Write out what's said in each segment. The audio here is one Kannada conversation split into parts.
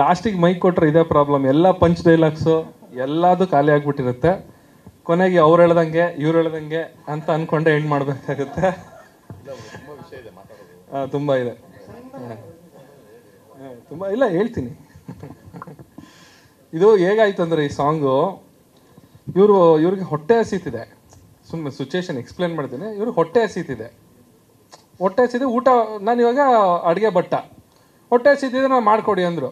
ಲಾಸ್ಟಿಗೆ ಮೈಕ್ ಕೊಟ್ಟರೆ ಇದೇ ಪ್ರಾಬ್ಲಮ್, ಎಲ್ಲ ಪಂಚ್ ಡೈಲಾಗ್ಸು ಎಲ್ಲದೂ ಖಾಲಿ ಆಗಿಬಿಟ್ಟಿರುತ್ತೆ. ಕೊನೆಗೆ ಅವ್ರು ಹೇಳ್ದಂಗೆ ಇವ್ರು ಹೇಳ್ದಂಗೆ ಅಂತ ಅಂದ್ಕೊಂಡೆ ಎಂಡ್ ಮಾಡಬೇಕಾಗುತ್ತೆ. ತುಂಬ ಇದೆ, ತುಂಬ ಇಲ್ಲ ಹೇಳ್ತೀನಿ. ಇದು ಹೇಗಾಯ್ತು ಅಂದರೆ, ಈ ಸಾಂಗು ಇವ್ರಿಗೆ ಹೊಟ್ಟೆ ಹಸೀತಿದೆ. ಸುಮ್ಮನೆ ಸಿಚುವೇಶನ್ ಎಕ್ಸ್ಪ್ಲೇನ್ ಮಾಡ್ತೀನಿ. ಇವ್ರಿಗೆ ಹೊಟ್ಟೆ ಹಸೀತಿದೆ ಊಟ. ನಾನು ಇವಾಗ ಅಡುಗೆ ಭಟ್ಟ, ಹೊಟ್ಟೆ ಹಸೀತಿದ್ರೆ ನಾನು ಮಾಡಿಕೊಡಿ ಅಂದರು.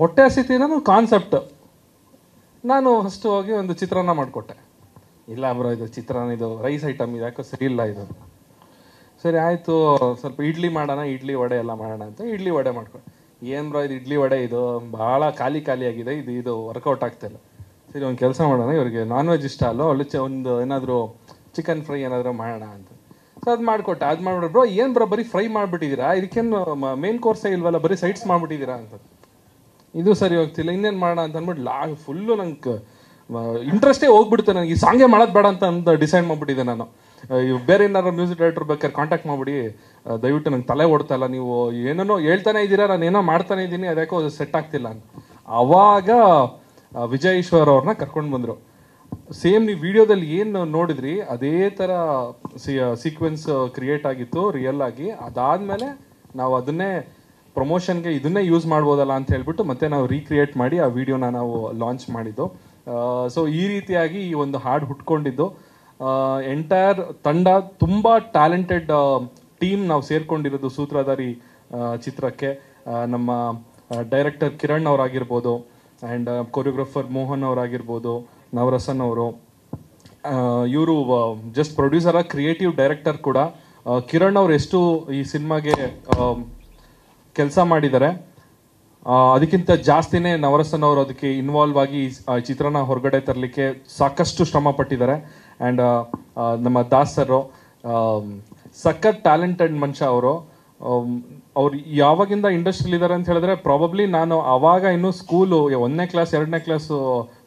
ಹೊಟ್ಟೆ ಹಸೀತಿದ್ರೆ ಕಾನ್ಸೆಪ್ಟ್. ನಾನು ಫಸ್ಟು ಹೋಗಿ ಒಂದು ಚಿತ್ರಾನ್ನ ಮಾಡಿಕೊಟ್ಟೆ. ಇಲ್ಲ ಬ್ರೋ, ಇದು ಚಿತ್ರಾನ್ನ, ಇದು ರೈಸ್ ಐಟಮ್, ಇದು ಯಾಕೋ ಸರಿ ಇಲ್ಲ ಇದು. ಸರಿ ಆಯಿತು, ಸ್ವಲ್ಪ ಇಡ್ಲಿ ಮಾಡೋಣ, ಇಡ್ಲಿ ವಡೆ ಎಲ್ಲ ಮಾಡೋಣ ಅಂತ ಇಡ್ಲಿ ವಡೆ ಮಾಡಿಕೊಟ್ಟೆ. ಏನು ಬ್ರೋ ಇದು ಇಡ್ಲಿ ವಡೆ, ಇದು ಭಾಳ ಖಾಲಿಯಾಗಿದೆ, ಇದು ವರ್ಕೌಟ್ ಆಗ್ತಾಯಿಲ್ಲ. ಸರಿ ಒಂದು ಕೆಲಸ ಮಾಡೋಣ, ಇವ್ರಿಗೆ ನಾನ್ ವೆಜ್ ಇಷ್ಟ ಅಲ್ಲೋ, ಅಲ್ಲಿ ಒಂದು ಏನಾದರೂ ಚಿಕನ್ ಫ್ರೈ ಏನಾದರೂ ಮಾಡೋಣ ಅಂತ. ಸೊ ಅದು ಮಾಡಿಕೊಟ್ಟೆ. ಅದು ಮಾಡಿಬಿಟ್ಟು ಬ್ರೋ ಏನು ಬ್ರೋ ಬರೀ ಫ್ರೈ ಮಾಡಿಬಿಟ್ಟಿದ್ದೀರಾ, ಇದಕ್ಕೇನು ಮೇನ್ ಕೋರ್ಸೇ ಇಲ್ವಲ್ಲ, ಬರೀ ಸೈಡ್ಸ್ ಮಾಡಿಬಿಟ್ಟಿದ್ದೀರಾ ಅಂತ. ಇದು ಸರಿ ಹೋಗ್ತಿಲ್ಲ, ಇನ್ನೇನು ಮಾಡೋಣ ಅಂತ ಅಂದ್ಬಿಟ್ಟು ಫುಲ್ಲು ನಂಗೆ ಇಂಟ್ರೆಸ್ಟೇ ಹೋಗ್ಬಿಡ್ತು. ನನಗೆ ಈ ಸಾಂಗೇ ಮಾಡೋದು ಬೇಡ ಅಂತ ಡಿಸೈಡ್ ಮಾಡಿಬಿಟ್ಟಿದ್ದೆ ನಾನು. ಬೇರೆ ಏನಾರು ಮ್ಯೂಸಿಕ್ ಡೈರೆಕ್ಟರ್ ಬೇಕಾದ್ರೆ ಕಾಂಟ್ಯಾಕ್ಟ್ ಮಾಡಿಬಿಡಿ, ದಯವಿಟ್ಟು ನಂಗೆ ತಲೆ ಓಡ್ತಾ ಇಲ್ಲ, ನೀವು ಏನೇನೋ ಹೇಳ್ತಾನೆ ಇದ್ದೀರಾ, ನಾನು ಏನೋ ಮಾಡ್ತಾನೆ ಇದ್ದೀನಿ, ಅದಕ್ಕೂ ಸೆಟ್ ಆಗ್ತಿಲ್ಲ ಅಂತ. ಆವಾಗ ವಿಜಯ್ ಈಶ್ವರ್ ಅವ್ರನ್ನ ಕರ್ಕೊಂಡು ಬಂದರು. ಸೇಮ್ ನೀವು ವಿಡಿಯೋದಲ್ಲಿ ಏನು ನೋಡಿದ್ರಿ ಅದೇ ಥರ ಸೀಕ್ವೆನ್ಸ್ ಕ್ರಿಯೇಟ್ ಆಗಿತ್ತು ರಿಯಲ್ ಆಗಿ. ಅದಾದಮೇಲೆ ನಾವು ಅದನ್ನೇ ಪ್ರಮೋಷನ್ಗೆ ಇದನ್ನೇ ಯೂಸ್ ಮಾಡ್ಬೋದಲ್ಲ ಅಂತ ಹೇಳ್ಬಿಟ್ಟು ಮತ್ತೆ ನಾವು ರೀಕ್ರಿಯೇಟ್ ಮಾಡಿ ಆ ವಿಡಿಯೋನ ನಾವು ಲಾಂಚ್ ಮಾಡಿದ್ದು. ಸೊ ಈ ರೀತಿಯಾಗಿ ಈ ಒಂದು ಹಾಡು ಹುಟ್ಕೊಂಡಿದ್ದು. ಎಂಟೈರ್ ತಂಡ ತುಂಬ ಟ್ಯಾಲೆಂಟೆಡ್ ಟೀಮ್ ನಾವು ಸೇರ್ಕೊಂಡಿರೋದು ಸೂತ್ರಧಾರಿ ಚಿತ್ರಕ್ಕೆ. ನಮ್ಮ ಡೈರೆಕ್ಟರ್ ಕಿರಣ್ ಅವರಾಗಿರ್ಬೋದು, ಆ್ಯಂಡ್ ಕೊರಿಯೋಗ್ರಫರ್ ಮೋಹನ್ ಅವರಾಗಿರ್ಬೋದು, ನವರಸನ್ ಅವರು. ಇವರು ಜಸ್ಟ್ ಪ್ರೊಡ್ಯೂಸರ್, ಕ್ರಿಯೇಟಿವ್ ಡೈರೆಕ್ಟರ್ ಕೂಡ. ಕಿರಣ್ ಅವರು ಎಷ್ಟು ಈ ಸಿನಿಮಾಗೆ ಕೆಲಸ ಮಾಡಿದ್ದಾರೆ ಅದಕ್ಕಿಂತ ಜಾಸ್ತಿನೇ ನವರಸನ್ ಅವರು ಅದಕ್ಕೆ ಇನ್ವಾಲ್ವ್ ಆಗಿ ಚಿತ್ರನ ಹೊರಗಡೆ ತರಲಿಕ್ಕೆ ಸಾಕಷ್ಟು ಶ್ರಮ ಪಟ್ಟಿದ್ದಾರೆ. ಆ್ಯಂಡ್ ನಮ್ಮ ದಾಸರು ಸಖತ್ ಟ್ಯಾಲೆಂಟೆಡ್ ಮನುಷ್ಯ ಅವರು. ಅವ್ರು ಯಾವಾಗಿಂದ ಇಂಡಸ್ಟ್ರಿಲಿದ್ದಾರೆ ಅಂತ ಹೇಳಿದ್ರೆ, ಪ್ರಾಬಬ್ಲಿ ನಾನು ಆವಾಗ ಇನ್ನೂ ಸ್ಕೂಲು 1ನೇ ಕ್ಲಾಸ್ 2ನೇ ಕ್ಲಾಸು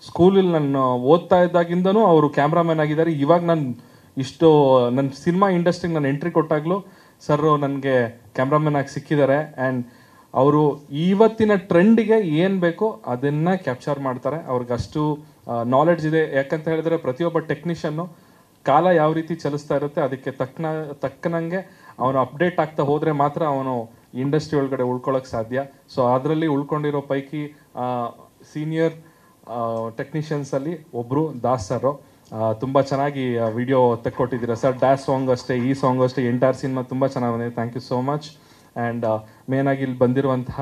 ಸ್ಕೂಲಲ್ಲಿ ನಾನು ಓದ್ತಾ ಇದ್ದಾಗಿಂದನೂ ಅವರು ಕ್ಯಾಮ್ರಾಮನ್ ಆಗಿದ್ದಾರೆ. ಇವಾಗ ನಾನು ಇಷ್ಟು ನನ್ನ ಸಿನಿಮಾ ಇಂಡಸ್ಟ್ರಿಗೆ ನಾನು ಎಂಟ್ರಿ ಕೊಟ್ಟಾಗಲೂ ಸರ್ ನನಗೆ ಕ್ಯಾಮ್ರಾಮನ್ ಆಗಿ ಸಿಕ್ಕಿದ್ದಾರೆ. ಆ್ಯಂಡ್ ಅವರು ಇವತ್ತಿನ ಟ್ರೆಂಡಿಗೆ ಏನು ಬೇಕೋ ಅದನ್ನು ಕ್ಯಾಪ್ಚರ್ ಮಾಡ್ತಾರೆ. ಅವ್ರಿಗಷ್ಟು ನಾಲೆಡ್ಜ್ ಇದೆ. ಯಾಕಂತ ಹೇಳಿದ್ರೆ ಪ್ರತಿಯೊಬ್ಬ ಟೆಕ್ನಿಷಿಯನ್ನು ಕಾಲ ಯಾವ ರೀತಿ ಚಲಿಸ್ತಾ ಇರುತ್ತೆ ಅದಕ್ಕೆ ತಕ್ಕನಂಗೆ ಅವನು ಅಪ್ಡೇಟ್ ಆಗ್ತಾ ಹೋದರೆ ಮಾತ್ರ ಅವನು ಇಂಡಸ್ಟ್ರಿ ಒಳಗಡೆ ಉಳ್ಕೊಳ್ಳೋಕೆ ಸಾಧ್ಯ. ಸೊ ಅದರಲ್ಲಿ ಉಳ್ಕೊಂಡಿರೋ ಪೈಕಿ ಸೀನಿಯರ್ ಟೆಕ್ನಿಷಿಯನ್ಸಲ್ಲಿ ಒಬ್ಬರು ದಾಸ್ ಸರ್. ತುಂಬ ಚೆನ್ನಾಗಿ ವಿಡಿಯೋ ತೆಕ್ಕೊಟ್ಟಿದ್ದೀರ ಸರ್. ಡ್ಯಾಸ್ ಸಾಂಗ್ ಅಷ್ಟೇ, ಈ ಸಾಂಗ್ ಅಷ್ಟೇ, ಎಂಟೈರ್ ಸಿನಿಮಾ ತುಂಬ ಚೆನ್ನಾಗಿ ಬಂದಿದೆ. Thank you so much. And ಮೇನಾಗಿ ಇಲ್ಲಿ ಬಂದಿರುವಂತಹ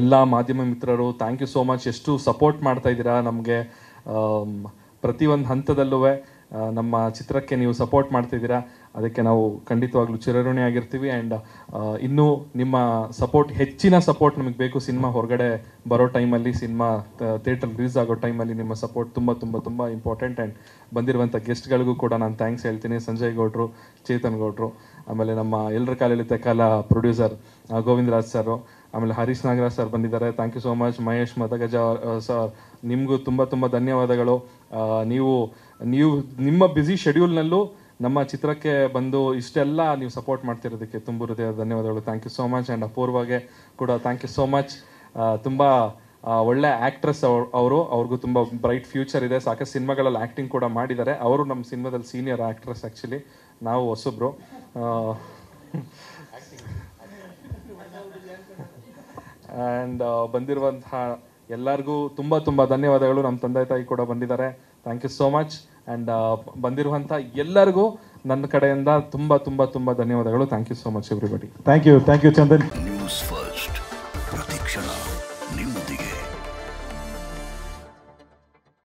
ಎಲ್ಲ ಮಾಧ್ಯಮ ಮಿತ್ರರು ಥ್ಯಾಂಕ್ ಯು ಸೋ ಮಚ್. ಎಷ್ಟು ಸಪೋರ್ಟ್ ಮಾಡ್ತಾಯಿದ್ದೀರಾ ನಮಗೆ, ಪ್ರತಿಯೊಂದು ಹಂತದಲ್ಲೂ ನಮ್ಮ ಚಿತ್ರಕ್ಕೆ ನೀವು ಸಪೋರ್ಟ್ ಮಾಡ್ತಿದ್ದೀರಾ, ಅದಕ್ಕೆ ನಾವು ಖಂಡಿತವಾಗ್ಲೂ ಚಿರಋಣಿಯಾಗಿರ್ತೀವಿ. ಆ್ಯಂಡ್ ಇನ್ನೂ ನಿಮ್ಮ ಸಪೋರ್ಟ್, ಹೆಚ್ಚಿನ ಸಪೋರ್ಟ್ ನಮಗೆ ಬೇಕು. ಸಿನಿಮಾ ಹೊರಗಡೆ ಬರೋ ಟೈಮಲ್ಲಿ, ಸಿನಿಮಾ ಥಿಯೇಟರ್ ರಿಲೀಸ್ ಆಗೋ ಟೈಮಲ್ಲಿ ನಿಮ್ಮ ಸಪೋರ್ಟ್ ತುಂಬ ತುಂಬ ತುಂಬ ಇಂಪಾರ್ಟೆಂಟ್. ಆ್ಯಂಡ್ ಬಂದಿರುವಂಥ ಗೆಸ್ಟ್ಗಳಿಗೂ ಕೂಡ ನಾನು ಥ್ಯಾಂಕ್ಸ್ ಹೇಳ್ತೀನಿ. ಸಂಜಯ್ ಗೌಡ್ರು, ಚೇತನ್ ಗೌಡ್ರು, ಆಮೇಲೆ ನಮ್ಮ ಎಲ್ಲರ ಕಾಲೆಳಿತ ಕಾಲ ಪ್ರೊಡ್ಯೂಸರ್ ಗೋವಿಂದರಾಜ್ ಸರ್, ಆಮೇಲೆ ಹರೀಶ್ ನಾಗರಾಜ್ ಸರ್ ಬಂದಿದ್ದಾರೆ. Thank you so much. Mahesh Madagaja sir, ನಿಮಗೂ ತುಂಬ ತುಂಬ ಧನ್ಯವಾದಗಳು. ನೀವು ನಿಮ್ಮ ಬ್ಯುಸಿ ಶೆಡ್ಯೂಲ್ನಲ್ಲೂ ನಮ್ಮ ಚಿತ್ರಕ್ಕೆ ಬಂದು ಇಷ್ಟೆಲ್ಲ ನೀವು ಸಪೋರ್ಟ್ ಮಾಡ್ತಿರೋದಕ್ಕೆ ತುಂಬ ಹೃದಯದ ಧನ್ಯವಾದಗಳು. Thank you so much. And ಅಪೂರ್ವಾಗೆ ಕೂಡ ಥ್ಯಾಂಕ್ ಯು ಸೋ ಮಚ್. ತುಂಬ ಒಳ್ಳೆ ಆ್ಯಕ್ಟ್ರೆಸ್ ಅವರು, ಅವ್ರಿಗೂ ತುಂಬ ಬ್ರೈಟ್ ಫ್ಯೂಚರ್ ಇದೆ. ಸಾಕಷ್ಟು ಸಿನಿಮಾಗಳಲ್ಲಿ ಆ್ಯಕ್ಟಿಂಗ್ ಕೂಡ ಮಾಡಿದ್ದಾರೆ. ಅವರು ನಮ್ಮ ಸಿನಿಮಾದಲ್ಲಿ ಸೀನಿಯರ್ ಆ್ಯಕ್ಟ್ರೆಸ್. ಆ್ಯಕ್ಚುಲಿ ನಾವು ಹೊಸಬ್ರು. ಆ್ಯಂಡ್ ಬಂದಿರುವಂತಹ ಎಲ್ಲರಿಗೂ ತುಂಬ ತುಂಬ ಧನ್ಯವಾದಗಳು. ನಮ್ಮ ತಂದೆ ತಾಯಿ ಕೂಡ ಬಂದಿದ್ದಾರೆ. Thank you so much. And ಬಂದಿರುವಂಥ ಎಲ್ಲರಿಗೂ ನನ್ನ ಕಡೆಯಿಂದ ತುಂಬ ತುಂಬ ತುಂಬ ಧನ್ಯವಾದಗಳು. Thank you so much everybody. Thank you Chandan. News first ಪ್ರತಿಕ್ಷಣ ನಿಮ್ಮೊಂದಿಗೆ.